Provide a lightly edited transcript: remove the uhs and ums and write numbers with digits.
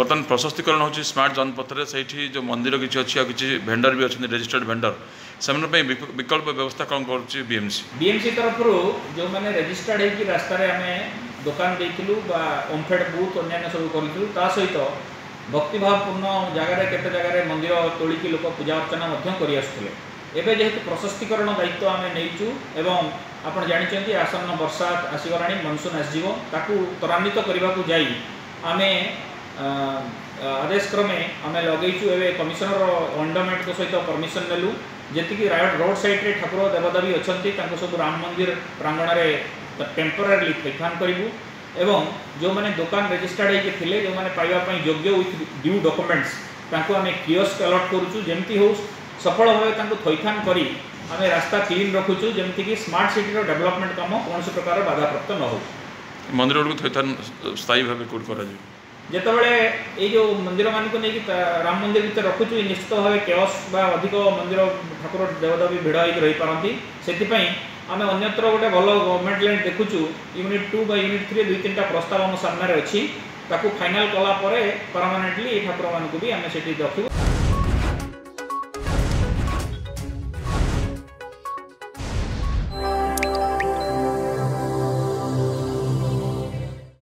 बर्तमान प्रशस्तीकरण हो स्मार्ट जनपथर से जो मंदिर किसी अच्छी किसी भेंडर भी अच्छा रेजिस्टर्ड भेंडर से विकल्प व्यवस्था कौन कर बीएमसी बीएमसी तरफ जो मैंने रेजिस्टर्ड है कि रास्ता दुकान देलु ओमफेड बुथ अन्य सब करा सहित भक्तिभावपूर्ण जगार केत जगार मंदिर तोलिकी लोक पूजा अर्चना करसुले एवं जेहेतु प्रशस्तीकरण दायित्व आम नहींचु एवं आपड़ जानते आसन्न वर्षा आसगला मनसून आसजो ताकू त्वरान्वित करने को जा आमे आदेश क्रमे आम लगेचु ए कमिशनर अंडमेंट को सहित परमिशन नेलु जी रायट रोड सैड्रे ठाकुर देवदेवी अच्छा सब राम मंदिर प्रांगण में टेम्पोरारी पैखान करूँ एवं जो मैंने दुकान रेजिस्टर्ड होते जो मैंने पाइबा योग्य विथ ड्यू डॉक्यूमेंट्स आम कियोस्क अलॉट करूँ जमती हो सफल भाव थैथान कर आम रास्ता क्लीन रखुचु जमती कि स्मार्ट सिटी डेवलपमेंट काम कौन प्रकार बाधाप्राप्त न हो मंदिर गुड़ थैथान स्थायी भाव जितेबाला ये जो मंदिर मानक नहीं राम मंदिर भितर रखुचु निश्चित भाव केस अधिक मंदिर ठाकुर देवदेवी भिड़ होकर रही पारती से आम अन्यत्र गोटे भल गवर्नमेंट लैंड देखुचु यूनिट 2 बा यूनिट 3 दुई तीन प्रस्ताव आम सामने अच्छी फाइनाल कलापर परमानेंटली ठाकुर मानक भी आम से रखू।